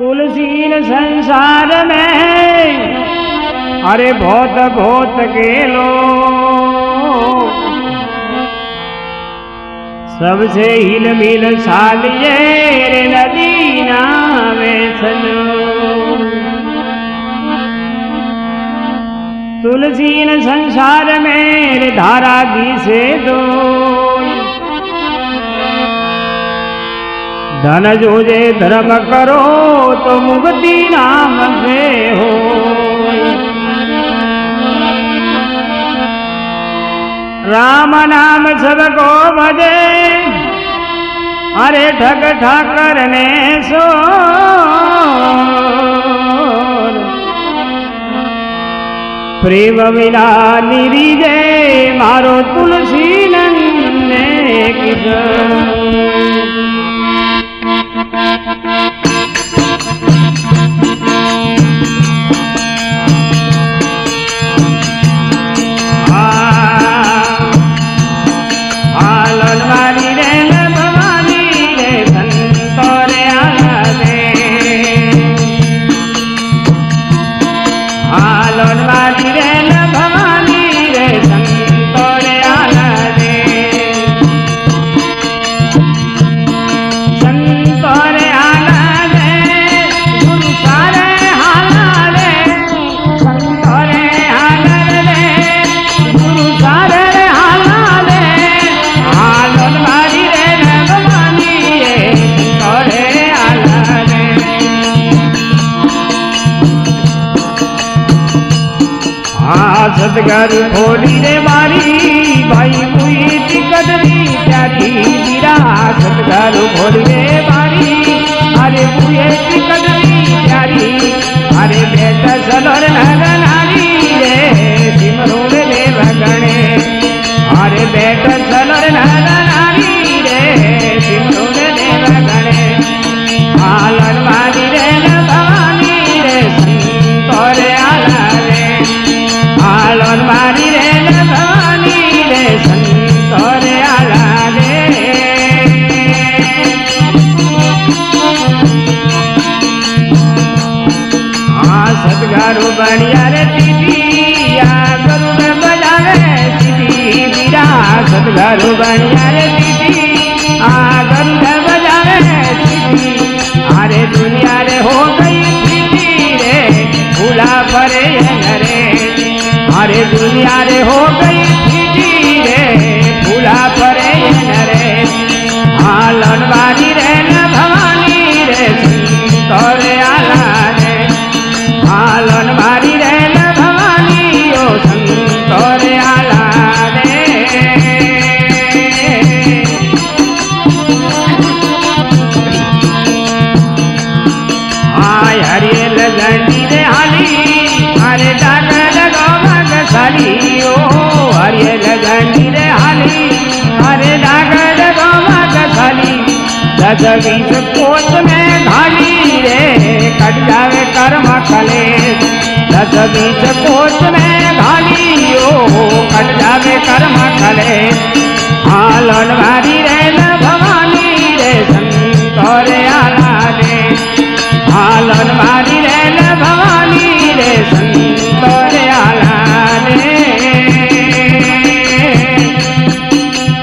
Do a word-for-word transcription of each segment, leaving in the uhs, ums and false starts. तुलसीन संसार में अरे भोत भोत के लोग सबसे हिल मिल सालिए रे नदी नावे सलो। तुलसीन संसार में रे धारा दी से दो धन जोजे धर्म करो तो मुक्ति नाम से हो। राम नाम सबको भजे अरे ठग ठाकर ने सो प्रेम बिना निरीजे मारो तुलसी नन्हे किशोर। सतगुरु भोली रे मारी भाई कोई दिक्कत नहीं प्यारी मीरा। सतगुरु भोली रे मारी अरे कोई दिक्कत नहीं प्यारी अरे बेटा चलो रे नारी रे सिमरो रे भगणे अरे बेटा चलो रे नारी रे सिमरो रे भगणे। आलन मारी रे न भवानी रे संतो रे आला रे आलन मारी रे न भवानी रे संतो रे आला रे। हाँ सतगुरु बनिया रे दीदिया गुरु में बजा रे दीदी बीरा। सतगुरु बनिया रे दीदी आ गुरु में बजा रे दीदी अरे दुनिया रे हो गई दीदी रे भूला परे रे अरे दुनिया रे हो गई दीदी रे भूला परे रे। आलन वाली रे न भवानी रे तोरे आला रे आलन वाली रे न भवानी ओ संतोरे आला रे। आय हरे लगनी रे हाली अरे डाल साली ओ हरे लगनी रे हाली अरे डागर गोमा साली दसवी कोत में ढाली रे कट जावे कर्म कले। दसवी कोत में ढाली ओ कट जावे कर्म कले। आलन वाली रे न भवानी रे संतोरे आला रे आलन वाली रे न भवानी रे संतोरे आला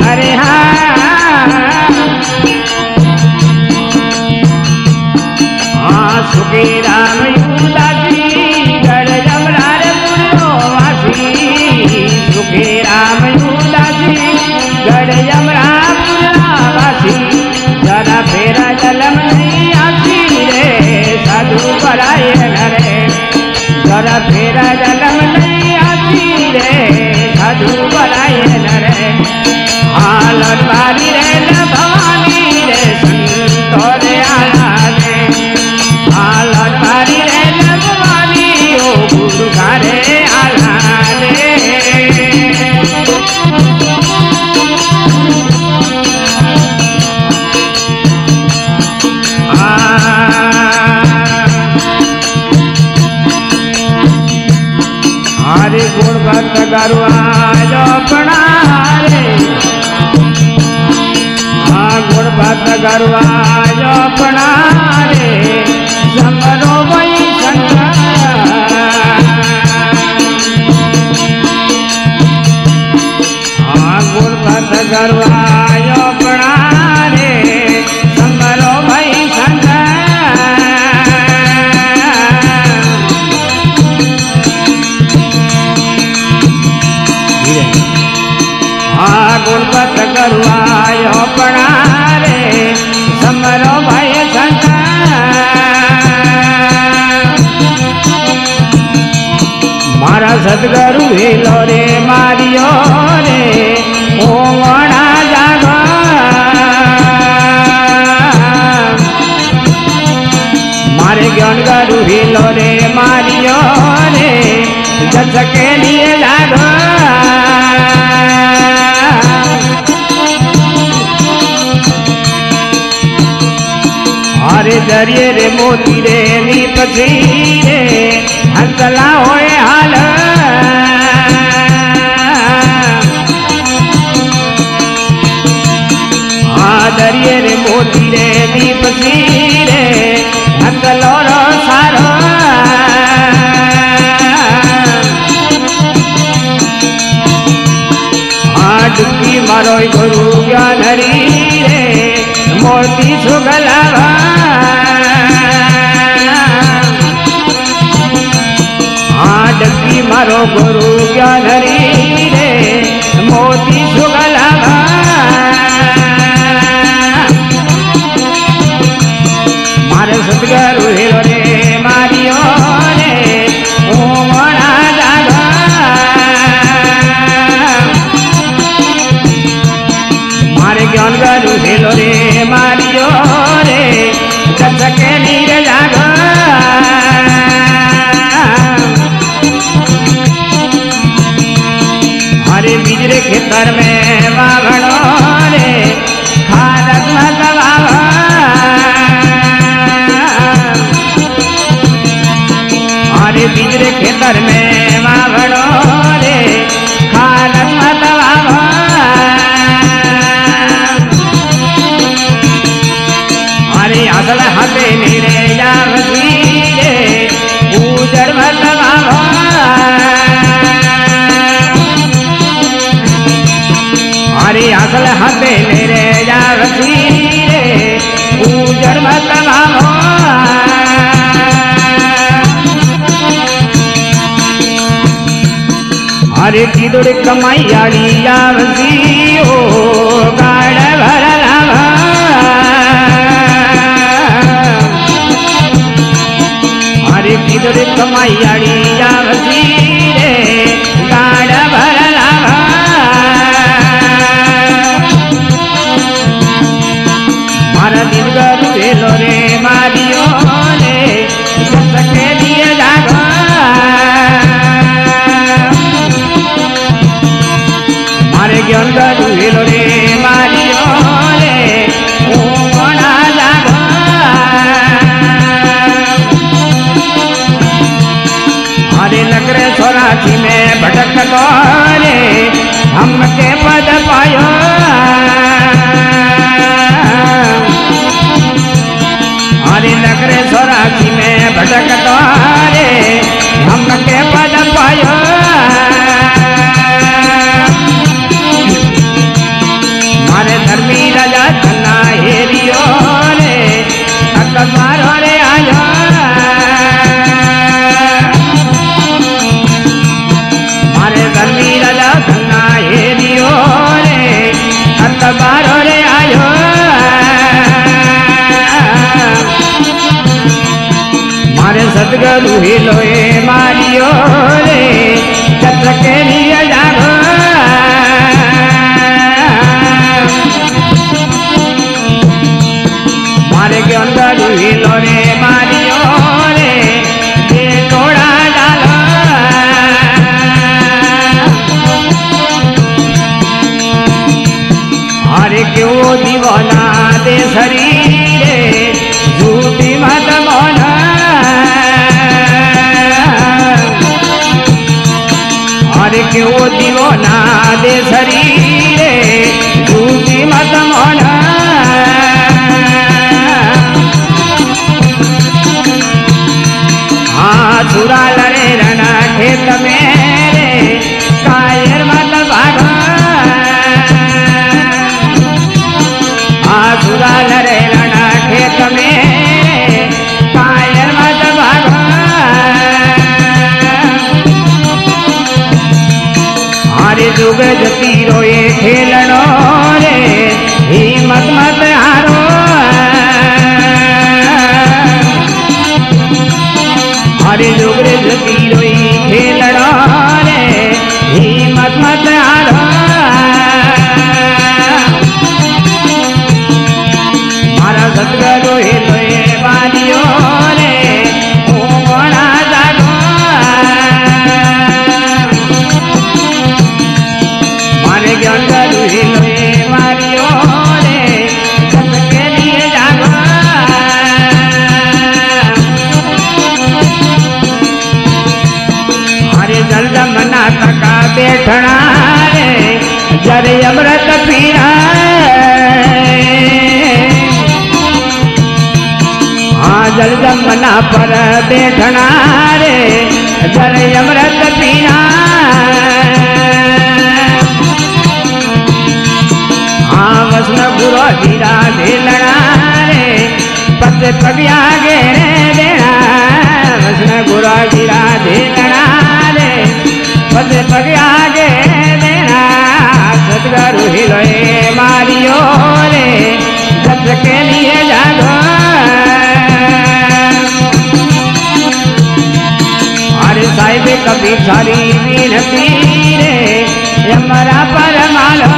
अरे हाँ। हाँ सुखी राम दासी गढ़ जमरार पुरो वासी सुखी राम दासी गढ़ जमरा पुरा वासी जरा फेरा जलम नहीं आसी रे साधु पराय नरे जरा फेरा जलम नहीं आसी रे साधु पराय नरे। आलन वाली रे न भवानी रे संतो रे आला रे आलन वाली रे न भवानी ओ गुरु घरे आला रे। हरे गुण भक्त गुरु आज अपना गुण भक्त करवा जो अपना रे। रणगरु हिलो रे मारियो रे जसके लिए लागो हरे दरिये रे मोती रे नीप जी रे हंसला होए हाल दरिये रे मोती रे दीप जी रे अंगलो रो सारो डुकी मारो गुरु ज्ञान हरी रे मोती सुगलावा हाँ डुकी मारो गुरु ज्ञान हरी रे मोती सुगलावा सतगुरु हेलो रे मारियो रे ओमणा जागा मारे ज्ञान गुरु हेलो रे मारियो रे जसके लिए जागा हरे बीजरे खेतर में वावणो रे खारक मतवावा बिजरे खेतर में वावड़ो रे खालक मतवावा अरे असल हते नीरे जावसी रे उजर मतवावा अरे असल हते नीरे जावसी रे उजर मतवावा अरे किदुड़ कमाईयाड़ी यावसी ओ गाड़ भर लावा अरे किदुड़ कमाईयाड़ी यावसी रे गाड़ भर लावा मारा दिन गरु हेलो रे मारियो रे सके दिए जागा ज्ञान गुरु हेलो रे मारियो रे ओमणा जागा हरे नगरे सोराची में भटक गोरे हमके पद पायो हरे नगरे सोराची में भटक गोरे हमके पद पायो धर्मी राजा धन्ना हेरियो रे अकबार रे आयो मारे धर्मी राजा धन्ना हेरियो रे अकबार रे आयो मारे सतगुरु हेलो ए मारियो रे जसके लिए जागो मारे ज्ञान गुरु हेलो रे मारियो रे ये टोड़ा डालो हरे क्यों दीवाना दे शरीरे झूठी मत बोला हरे क्यों दीवाना दे शरीरे झूठी मत बोला सुरा लड़े रणा खेत मेरे कायर मत भागो आसुरा लड़े रणा खेत मेरे कायर मत भागो हरे जुग जती रोए खेलनो रे हिम्मत मत हारो हरे जोगरे जती रोई खेलड़ा रे हिम्मत मत हारो मारा सतगुरु हेलो ए मारियो रे जलजमना पर बैठना रे जल अमृत पीना। हाँ वैष्णव गुरु धीरा ढेलना रे पद पगिया घेरे देना। वैष्णव गुरु धीरा ढेलना रे पद पगिया घेरे देना। सतगुरु हिलोए मारियो रे सत के लिए जागो। साहिब कभी सारी विनती रे यमरा परमाला।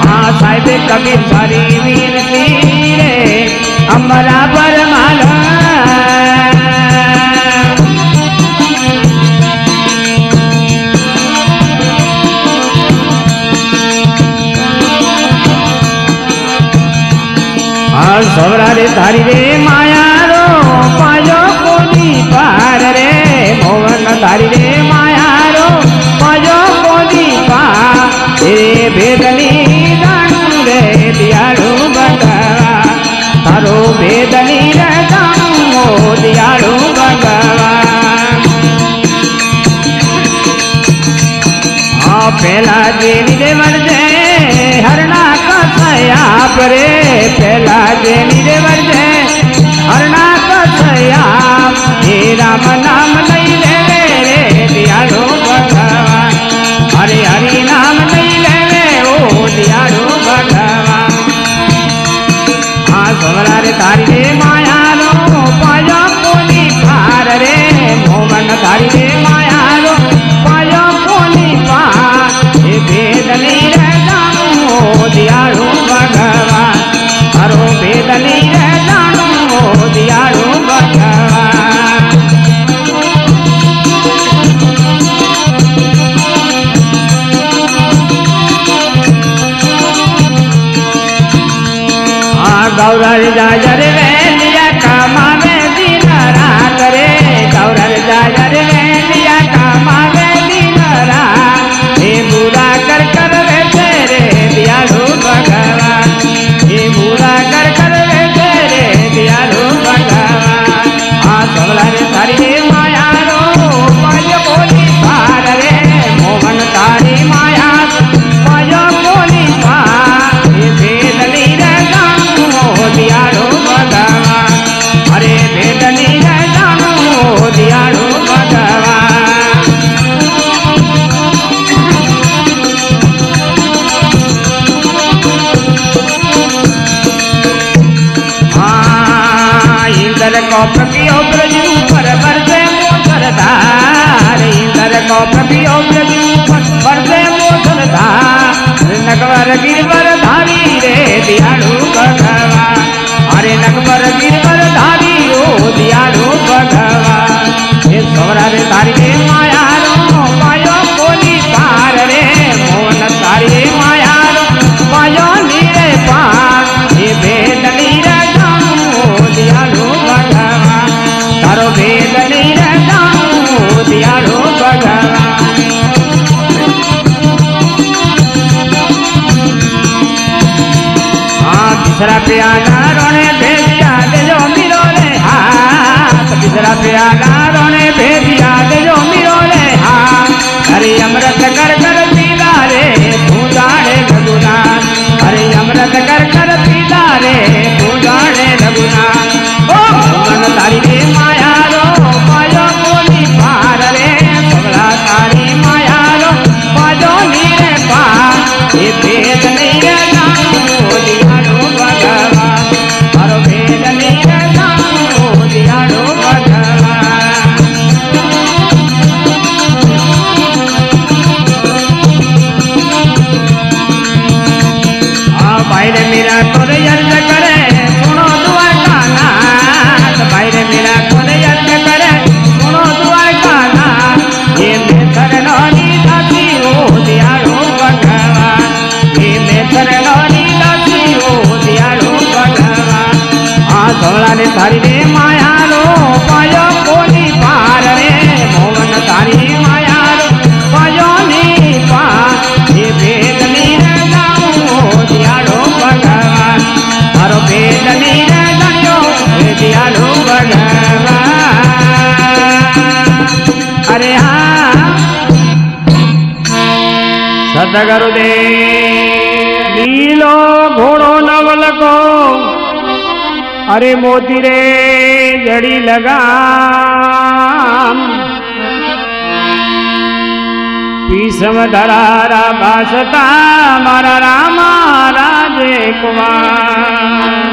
हाँ साहिब कभी सारी विनती रे अमरा परमाला। हाँ सवरा रे थारी रे माया तारी रे माया रो मजो मोदी पा हे भेदनी दानू रे दियाड़ू भगवा। तारो भेदनी रे दानू दियाड़ू भगवा। हाँ पहला देवी देवर जय हरणा का सया परे। पहला देवी देवर जय हरणा का सया हे राम नाम नहीं ले दियाड़ो भगवान। हरे हरि नाम नहीं लेवे ओ दियाड़ो भगवान। हाँ सोमरा रे तारी रे माया रो पायो कोनी पार रे। मोहन तारी रे माया रो पायो कोनी पार हे बेदनी रे जानो दियाड़ो भगवान। हरो बेदनी रे जानो दियाड़ो भगवान। गौरल जाजर वैलिया कामावे दिन रात रे। गौरल जाजर वैलिया कामावे दिन रात हे बुरा कर कर वे तेरे दियाड़ो भगवान। हे बुरा कर कर वे तेरे दियाड़ो भगवान। हाँ सवला रे तारी रे माया रो पायो बोली पार रे। मोहन तारी माया पायो बोली पार हे भेदनी रे दियाड़ो भगवान। अरे भेदनी रे जानो दियाड़ो भगवान। हाँ इंद्र को प्रपियो ब्रजू पर बरसे मोसरधार। इंद्र को प्रपियो ब्रजू पर बरसे मोसरधार। नगवर गिरवर धारी रे दियाड़ो भगवान। अरे नकबर गिरवर धारी ओ दियाड़ो भगवान। हे सवरा रे तारी रे माया रो पायो बोली पार रे। मोहन तारी रे माया रो पायो नीरे पार हे भेद नीरे जानो दियाड़ो भगवान। तारो भेद नीरे जानो दियाड़ो भगवान। तीसरा प्याला रोने भेजिया दे जो मिलो रे हाथ। तीसरा प्याला रोने भेजिया दे जो मिलो रे हाथ। हरि अमृत कर कर पीला रे तू जाने रघुनाथ। हरि अमृत कर कर पीला रे तू जाने रघुनाथ। ओ मन तारी रे माया रो पायो बोली पार रे। सगला तारी माया रो पायो नीरे पार ये भेद नहीं रे दियाड़ो भगवान। हर भेद नीर जानो दियाड़ो भगवान। हाँ बाहर मेरा तोर यज्ञ करे सुनो दुआ का नाथ। बाहर मेरा तोर यज्ञ करे सुनो दुआ का नाथ। ये मेथर नानी दासी हो दियाड़ो भगवान। ये मेथर नानी दासी हो दियाड़ो भगवान। हाँ सवला ने तारी रे माया रो पायो कोनी पार रे। मोहन तारी माया रो पायो नी पार ये भेद नी रे जाओ दियाड़ो भगवान। सदगुरुदेव। नीलो घोड़ो नवलको अरे मोती रे जड़ी लगाम, पीसम धरारा भाषता मारा रामा राजे कुमार।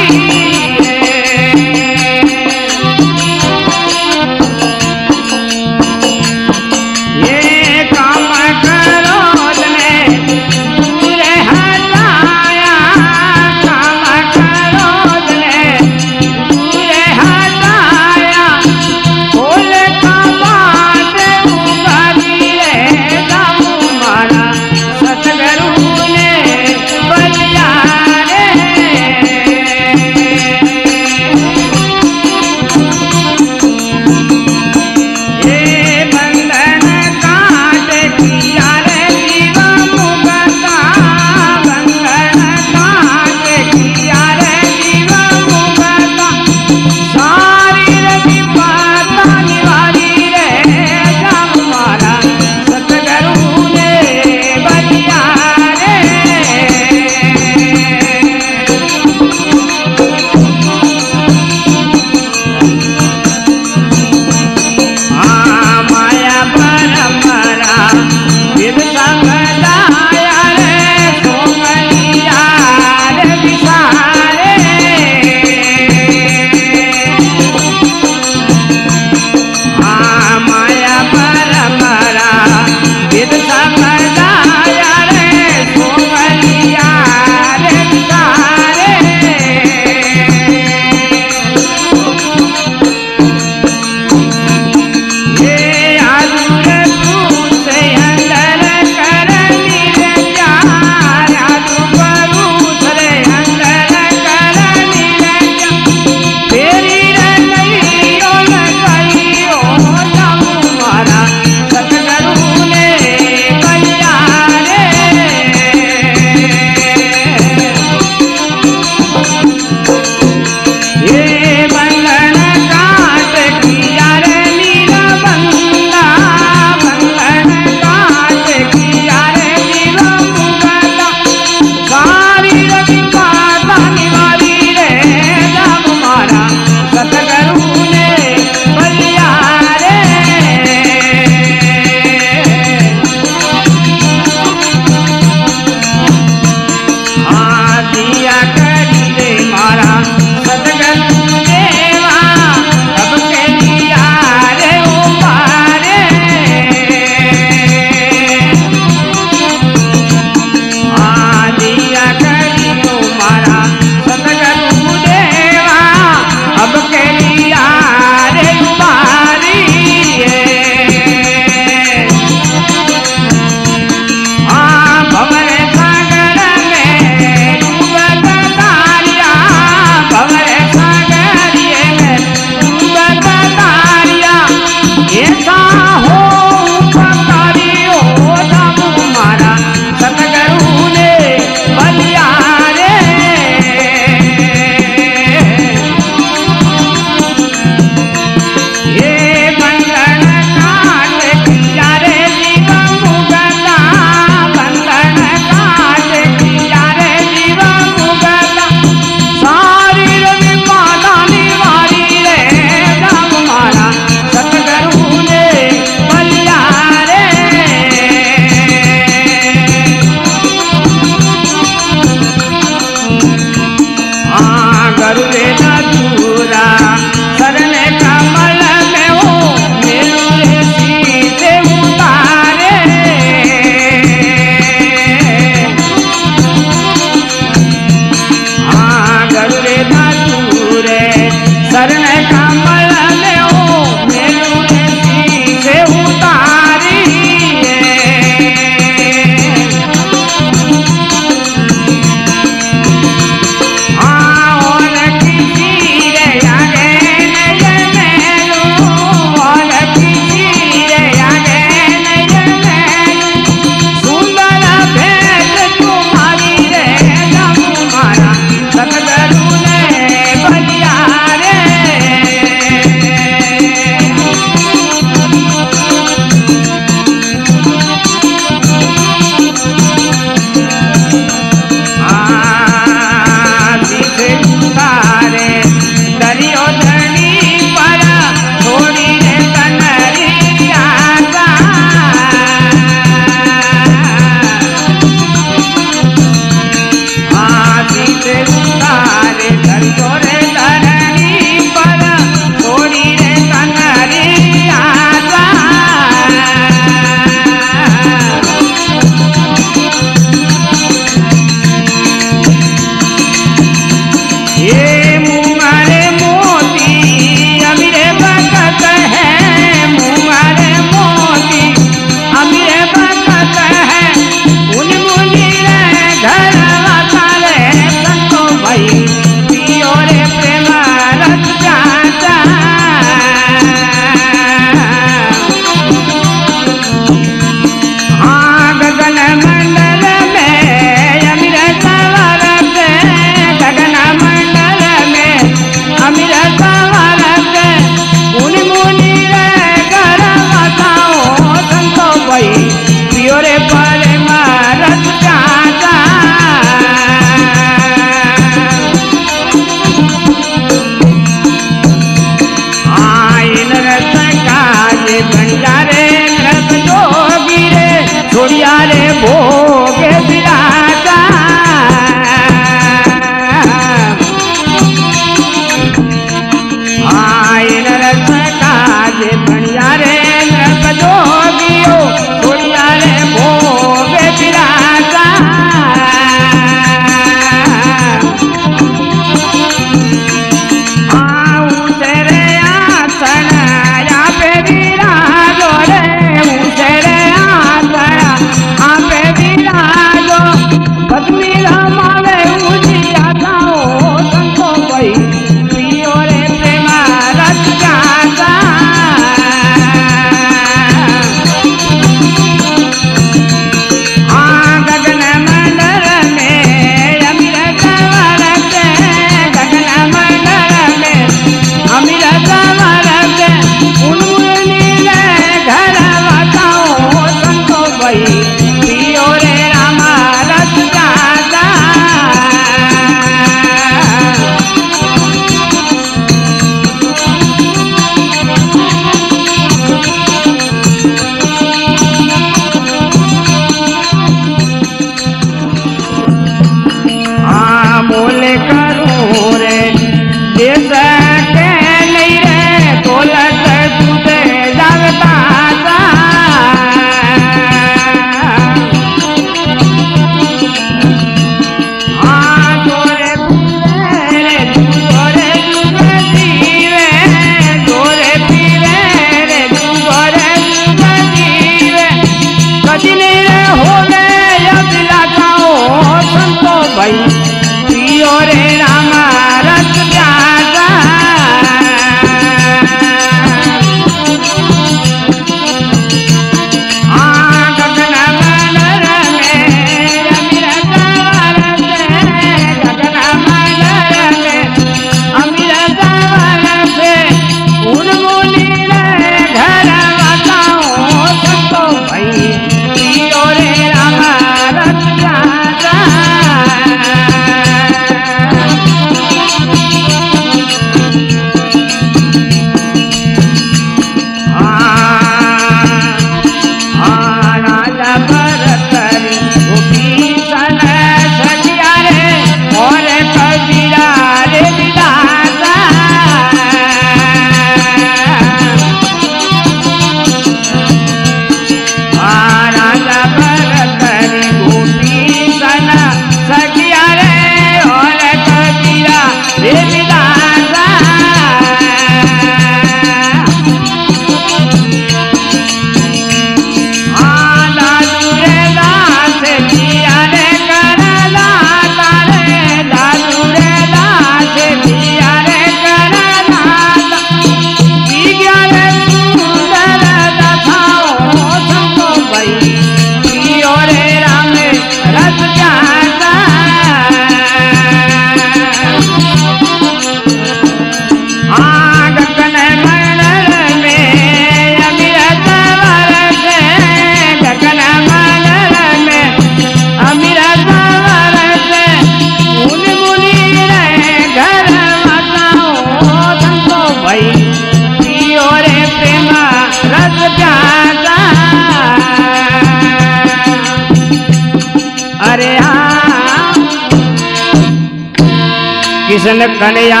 कृष्ण कन्हैया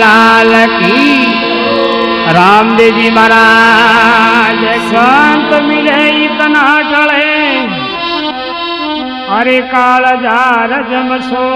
लाल की। रामदेव जी महाराज संत मिले इतना टले, अरे कालजा रजम सो।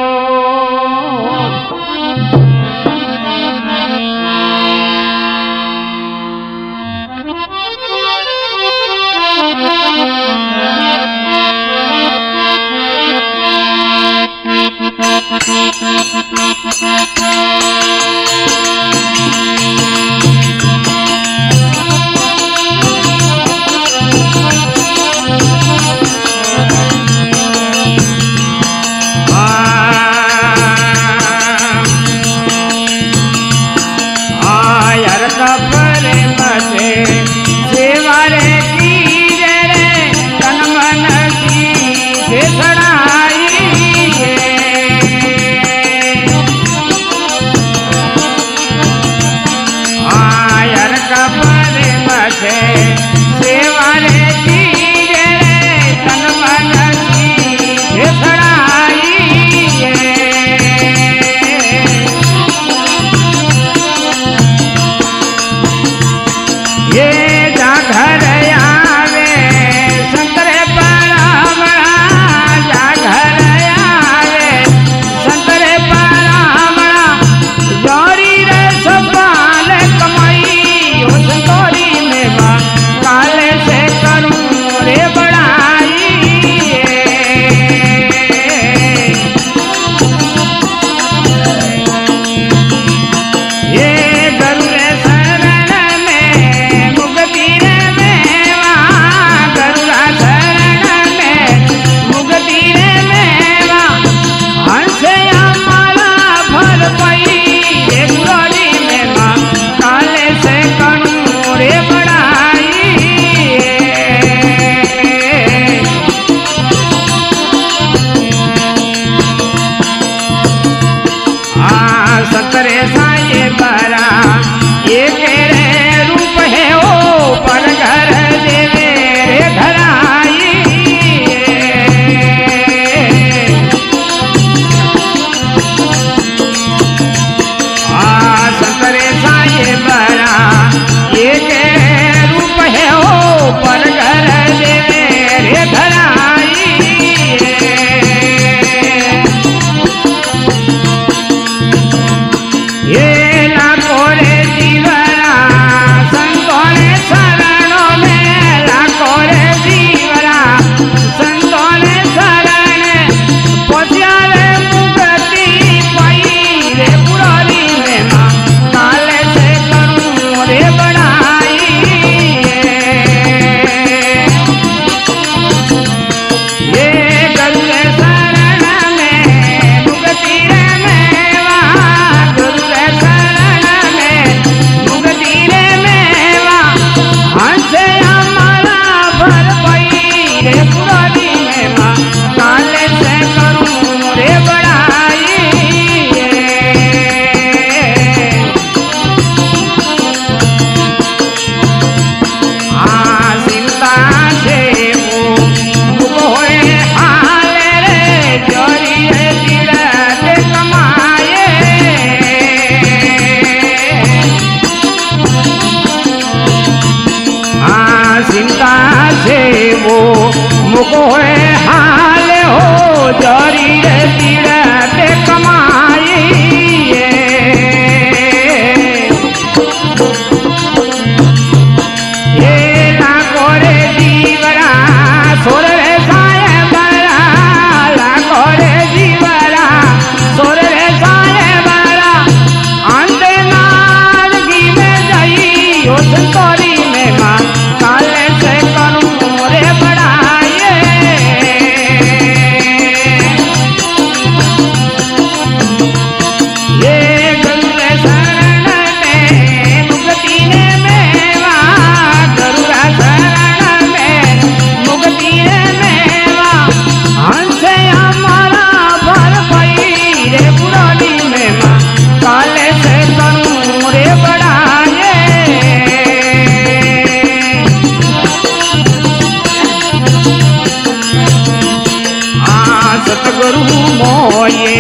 सतगुरु मोये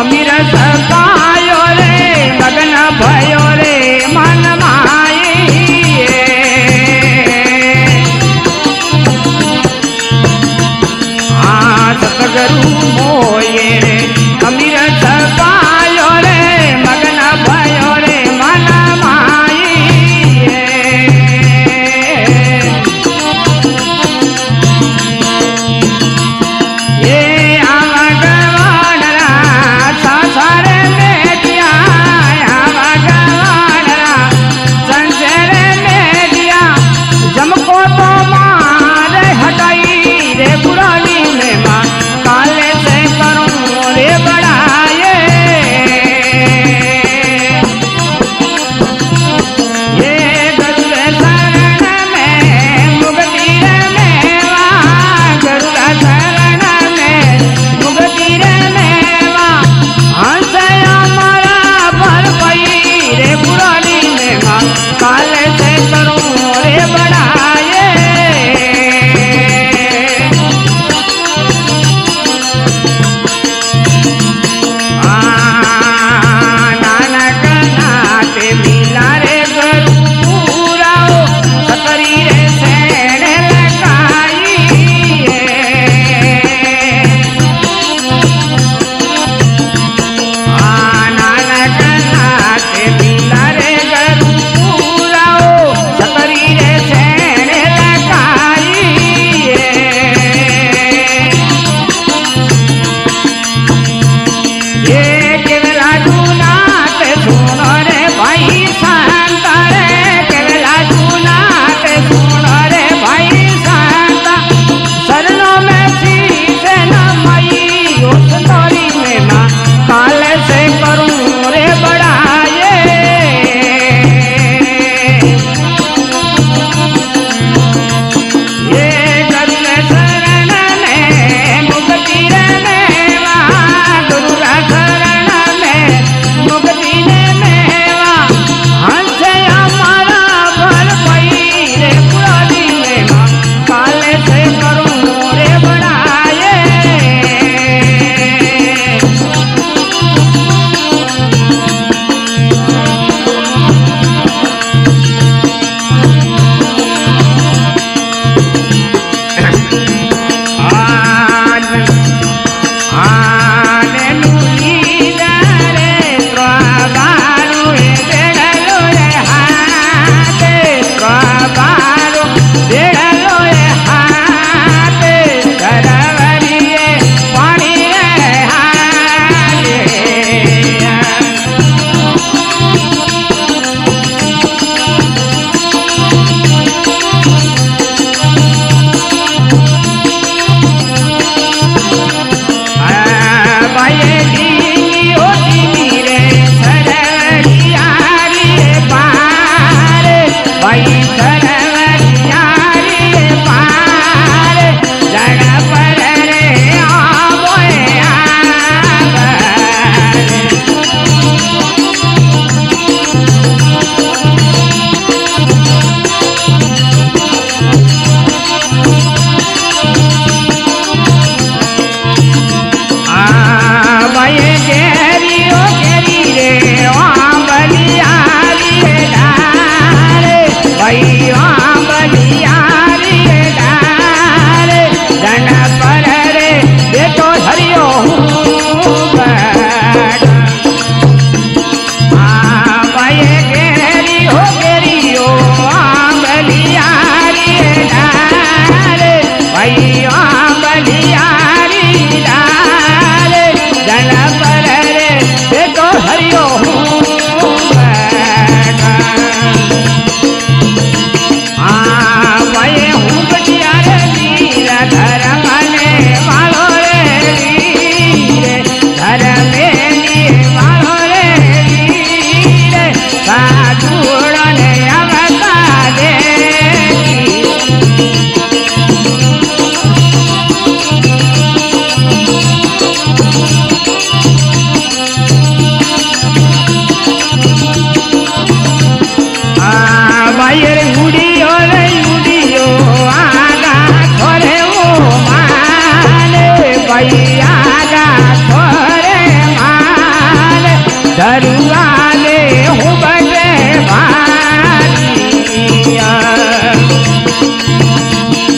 अमीर सकाय मगरू मोये रे अमीर सपायो रे मगना भयो रे मना माई ये आवागवान रा संसार में दिया आवागवान रा संसार में दिया जमको तो मार हटाई रे पुरानी में माँ काले से करूं रे बढ़ाए ये गरुड़ शरण में मुक्ति रे मेवा गरुड़ शरण में मुक्ति रे मेवा हंस हमारा भर पई रे पुरानी में माँ काले से करूं रे बढ़ाए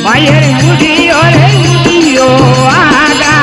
मायर मुझी और मुझियो आगा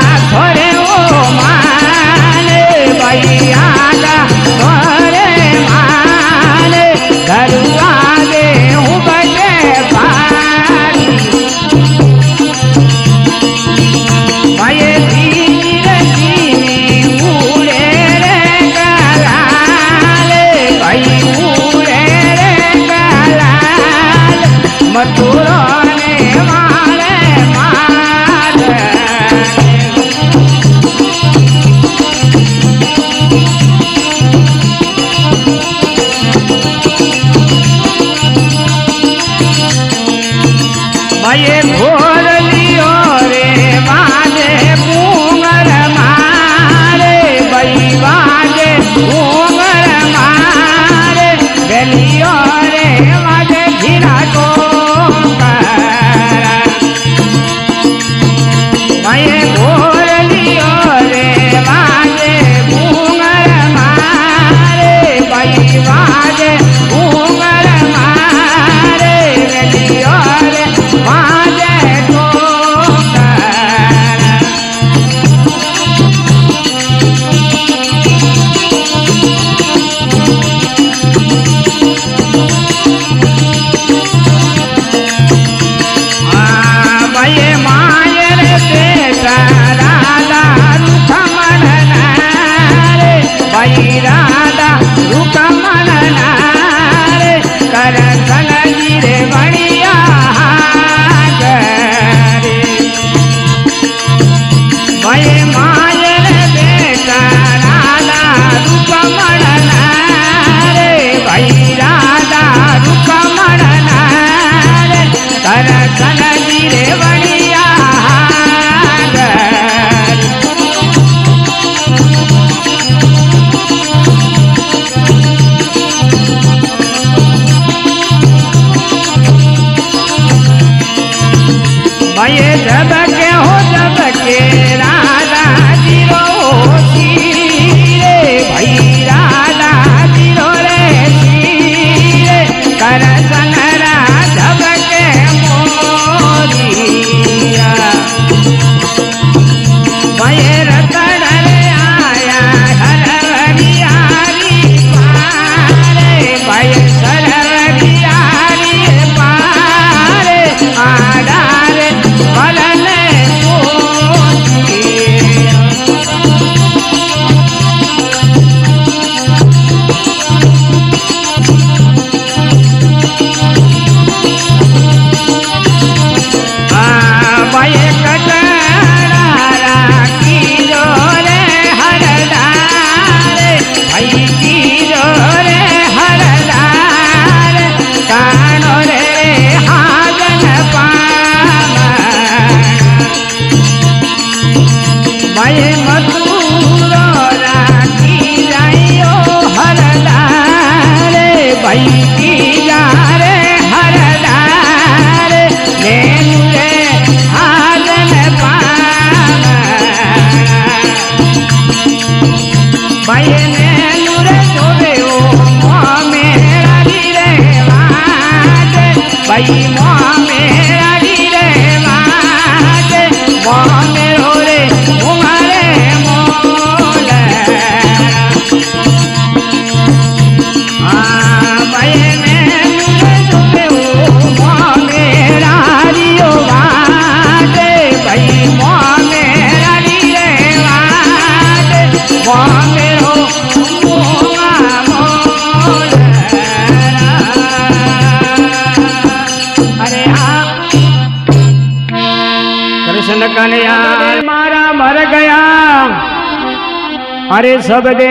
अरे सब दे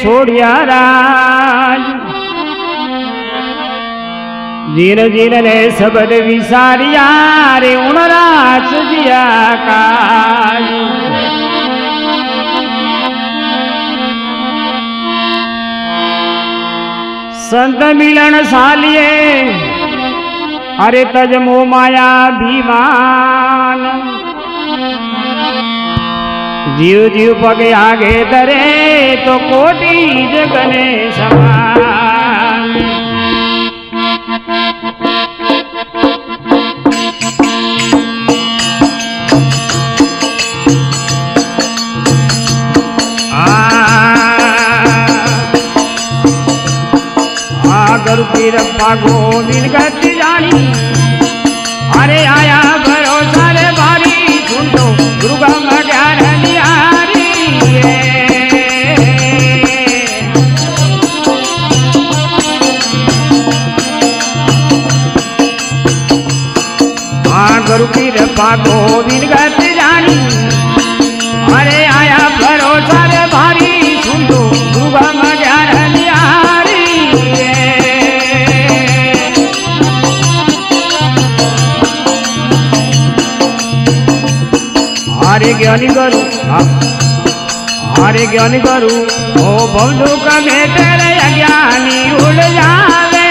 छोड़िया राज जीन जीन ने सब दे विसारिया रे उनराज जिया काज संत मिलन सालिए अरे तज मोह माया भीमान जीव जीव पगे आगे धरे तो कोटि जगने समान आ गुरु की रब्बा गोविंद गति जानी अरे आया भरोसा रे भारी सुन लो गुरु का गुरु की रब्बा गोविंद गति जानी अरे आया भरोसा रे भारी सुन लो गुरु का ज्ञान न्यारी हरे ज्ञानी गुरु हरे ज्ञानी गुरु ओ बंधु कमे तेरे अज्ञानी उड़ जावे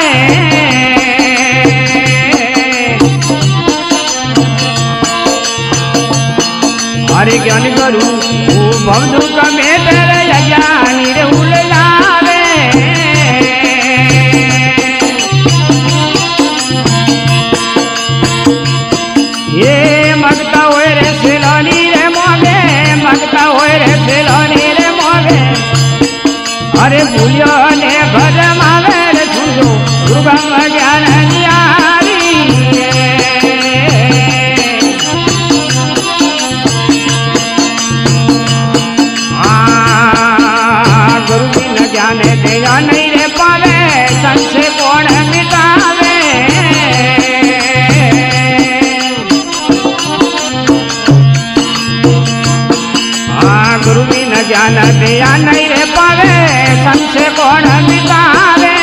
हरे ज्ञानी गुरु ओ बंधु कमे तेरे अज्ञानी उड़ जावे ये मगता हो रे सिलानी रे मोगे मगता हो रे सिलानी रे मोगे अरे भूलिया ने भजम आवे रे सुनो गुरु ब्रह्म ज्ञान निहारी आ गुरु बिन ज्ञान देया नहीं रे पावे संशय कोण मिटावे गुरु बिन ज्ञान दिया नहीं रे पावे संशय कोण मिटावे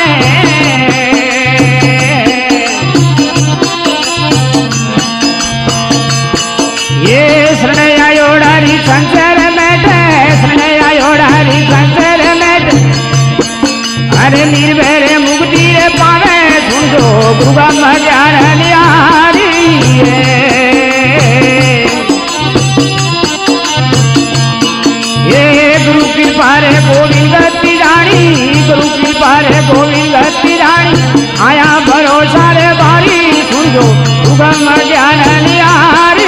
ये शरणय आयोडारी संसार मेटे शरणय आयोडारी संसार मेटे अरे निर्भय मुक्ति रे पावे सुन जो गुरु ब्रह्म ज्ञान निहारी गुरु कृपा रे गोविंद तिराणी गुरु कृपा रे गोविंद तिराणी आया भरोसा रे बारी सुन जो उगम ज्ञान निहारी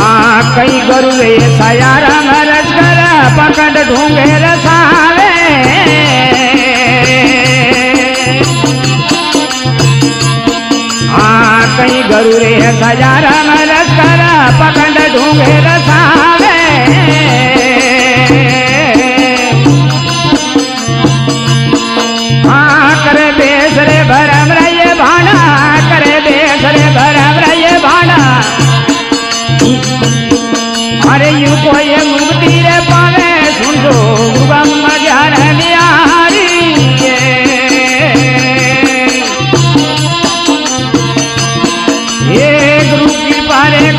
आ कई गुरु वे सायारा मरज कर पकड़ ढूंगे रसावे कहीं गुरु रे सजारा मरस करा पकड़ ढूंगे रसावे हाँ करे बेसरे भरम रहे भाना करे बेसरे भरम रहे भाना अरे यू कोई मुक्ति रे पावे सुन जो ब्रह्म ज्ञान निहारी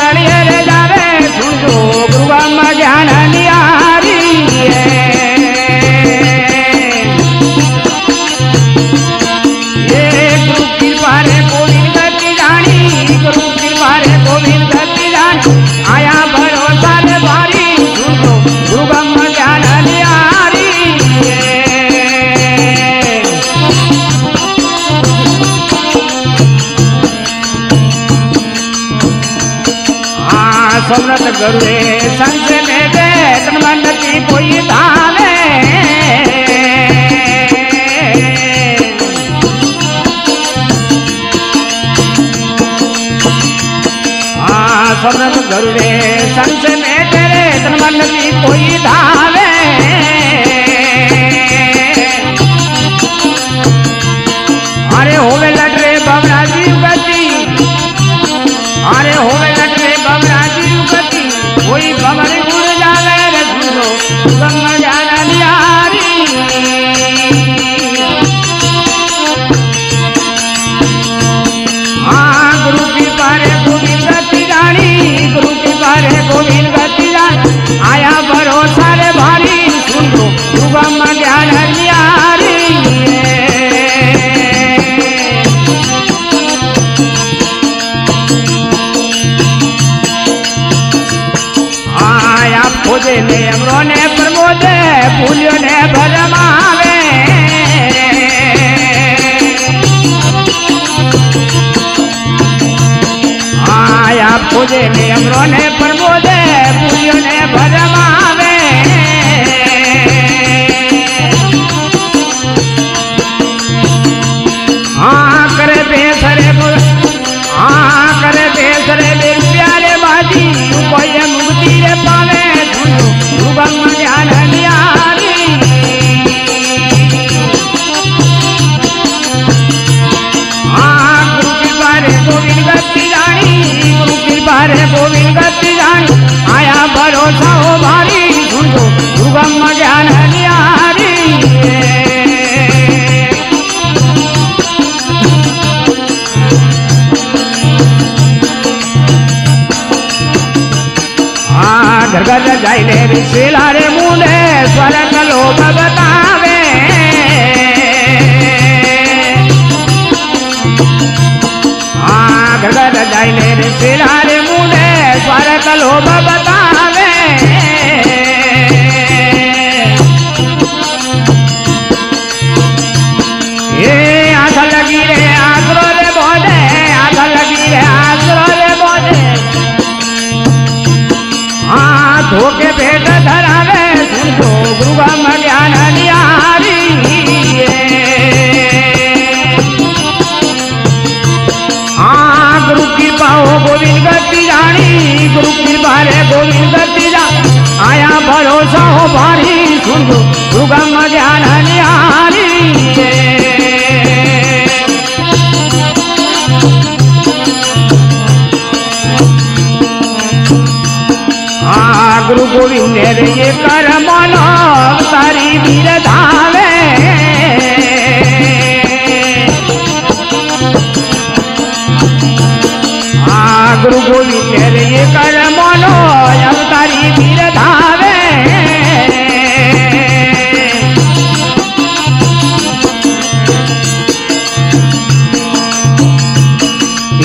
तड़िए रे जावे सुन जो गुरु ब्रह्म ज्ञान निहारी आया भरोसा रे भारी सुन जो गुरु ब्रह्म ज्ञान निहारी सोमनाथ गुरुए संस ने तन मन की कोई धाने हाँ सोमनाथ गुरुए संस ने तेरे तन मन की कोई धाने अरे होवे लटरे बबरा जीव गति अरे होवे लटरे बबरा जीव गति कोई बबर उड़ जावे रे गुरु गंगा जाना नियारी हाँ गुरु की पारे गोविंद गति जानी गुरु की पारे गोविंद गति जानी आया भरोसा रे भारी सुन लो तू गंगा जाना नियारी खोजे ने अमरों ने प्रमोदे फूलियों ने भरमावे आया खोजे ने अमरों ने प्रमोदे फूलियों ने भरमावे हाँ करे बेसरे हाँ करे बेसरे बे प्यारे बाजी कोई मुक्ति रे पावे गंगा ज्ञान नियारी हाँ गुरु की बारे गोविंद गति जानी गुरु की बारे गोविंद गति जानी आया भरोसा हो भारी सुनो तू गंगा ज्ञान नियारी घर घर जाइने बिछिलारे मुने स्वर कलो बतावे हाँ घर घर जाइने बिछिलारे मुने स्वर कलो बतावे ये आशा लगी रे आसरो रे बोले आशा लगी रे आसरो रे बोले धोके भेद धरावे सुन तो गुरु ब्रह्म ज्ञान निहारी हाँ गुरु कृपा हो गोविंद गति जानी गुरु कृपा रे गोविंद गति जा आया भरोसा हो भारी सुन तो गुरु ब्रह्म ज्ञान निहारी गुरु गोविंद रे ये कर मनो सारी वीर धावे हाँ गुरु गोविंद रे ये कर मनो सारी वीर धावे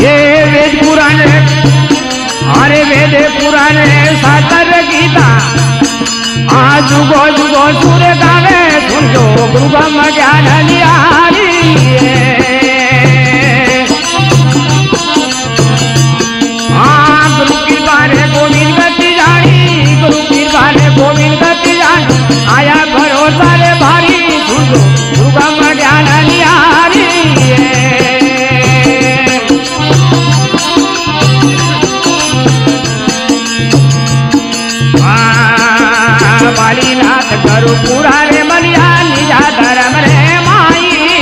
ये वेद पुराण अरे वेद पुराण सातर गीता आज जुगो जुगो सुर गावे सुन जो गुरु ब्रह्म ज्ञान निहारी हाँ गुरु कृपा रे गोविंद गति जानी गुरु कृपा रे गोविंद गति जानी आया भरोसा रे भारी सुन जो गुरु ब्रह्म ज्ञान निहारी बालीनाथ करू पूरा रे मनिया निजा धर्म रे माई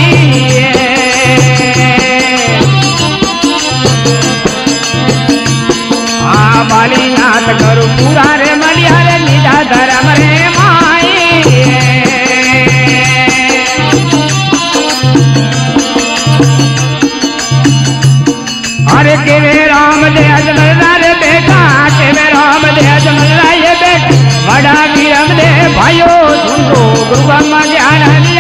आ बालीनाथ करू पूरा रे मनिया रे निजा धर्म रे माई अरे के वे राम दे अजमरा रे बेटा के वे राम दे अजमरा ये बेटा बड़ा गिरम दे भाइयों सुन लो गुरु ब्रह्म ज्ञान